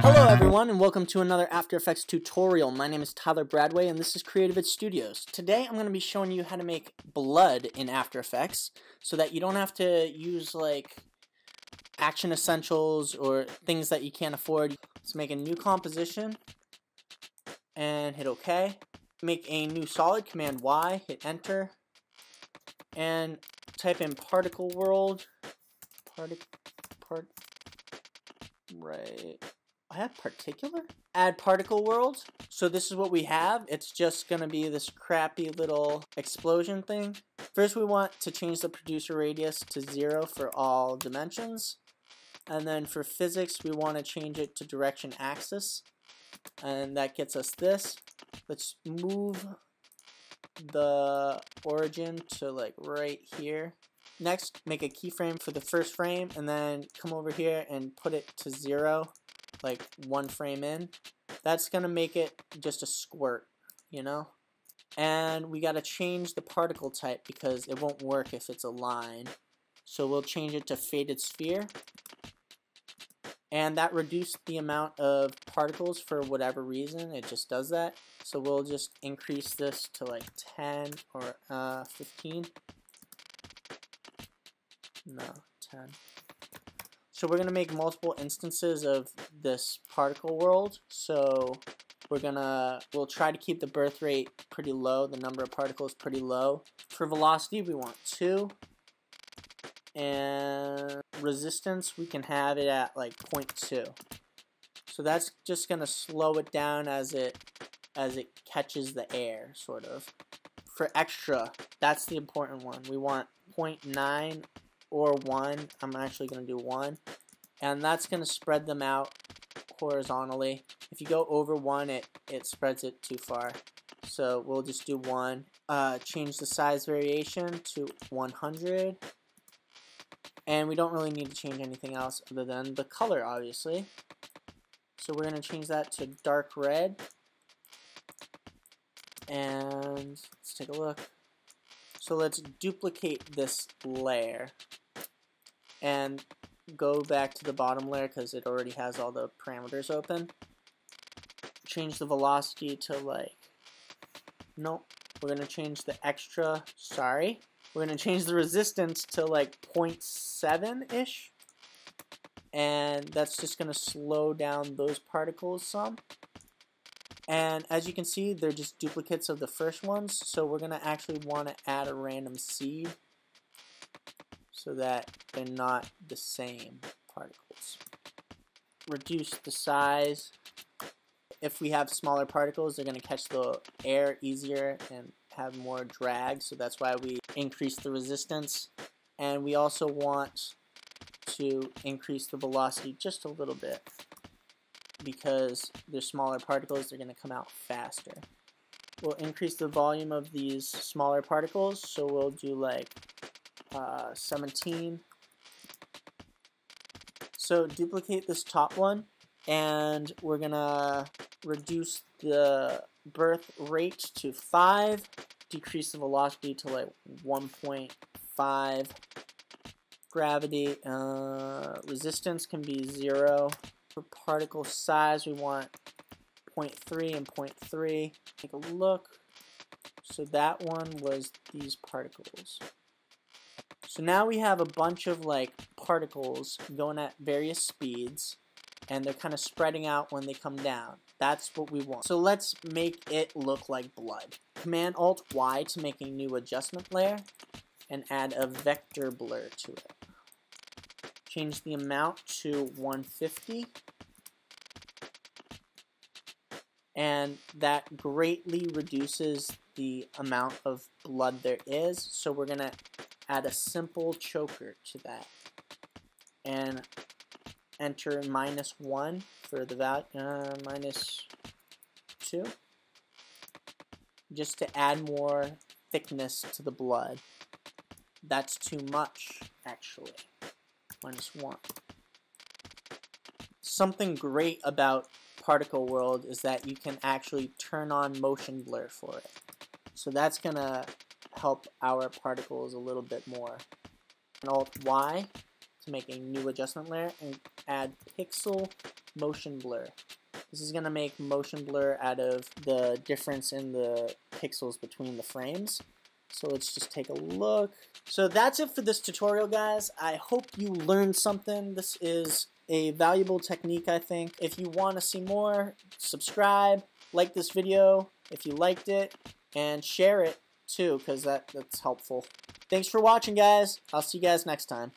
Hello everyone and welcome to another After Effects tutorial. My name is Tyler Bradway and this is Creativid Studios. Today I'm going to be showing you how to make blood in After Effects so that you don't have to use like action essentials or things that you can't afford. Let's make a new composition and hit OK. Make a new solid, Command Y, hit Enter, and type in Particle World. Right. I have Particular? Add Particle World. So this is what we have. It's just going to be this crappy little explosion thing. First we want to change the producer radius to 0 for all dimensions. And then for physics we want to change it to direction axis. And that gets us this. Let's move the origin to like right here. Next, make a keyframe for the first frame and then come over here and put it to 0, like one frame in. That's gonna make it just a squirt, you know? And we gotta change the particle type because it won't work if it's a line. So we'll change it to faded sphere. And that reduced the amount of particles for whatever reason, it just does that. So we'll just increase this to like 10 or 15. No, 10. So we're going to make multiple instances of this particle world. So we'll try to keep the birth rate pretty low, the number of particles pretty low. For velocity, we want 2. And resistance, we can have it at like 0.2. So that's just going to slow it down as it catches the air, sort of. For extra, that's the important one. We want 0.9 or 1. I'm actually going to do 1. And that's going to spread them out horizontally. If you go over 1, it spreads it too far. So we'll just do 1. Change the size variation to 100. And we don't really need to change anything else other than the color, obviously. So we're going to change that to dark red. And let's take a look. So let's duplicate this layer and go back to the bottom layer because it already has all the parameters open. Change the velocity to like, nope, we're going to change the extra, sorry. We're going to change the resistance to like 0.7-ish. And that's just going to slow down those particles some. And as you can see, they're just duplicates of the first ones, so we're going to actually want to add a random seed so that they're not the same particles. Reduce the size. If we have smaller particles, they're going to catch the air easier and have more drag, so that's why we increase the resistance. And we also want to increase the velocity just a little bit, because they're smaller particles, they're going to come out faster. We'll increase the volume of these smaller particles, so we'll do like 17. So duplicate this top one, and we're going to reduce the birth rate to 5, decrease the velocity to like 1.5, gravity, resistance can be 0. For particle size, we want 0.3 and 0.3. Take a look. So that one was these particles. So now we have a bunch of like particles going at various speeds, and they're kind of spreading out when they come down. That's what we want. So let's make it look like blood. Command Alt Y to make a new adjustment layer and add a vector blur to it. Change the amount to 150, and that greatly reduces the amount of blood there is, so we're going to add a simple choker to that, and enter -1 for the value, -2, just to add more thickness to the blood. That's too much, actually. -1. Something great about Particle World is that you can actually turn on motion blur for it. So that's going to help our particles a little bit more. And Alt Y make a new adjustment layer and add pixel motion blur. This is going to make motion blur out of the difference in the pixels between the frames. So let's just take a look. So that's it for this tutorial, guys. I hope you learned something. This is a valuable technique, I think. If you want to see more, subscribe, like this video if you liked it, and share it too, because that's helpful. Thanks for watching, guys. I'll see you guys next time.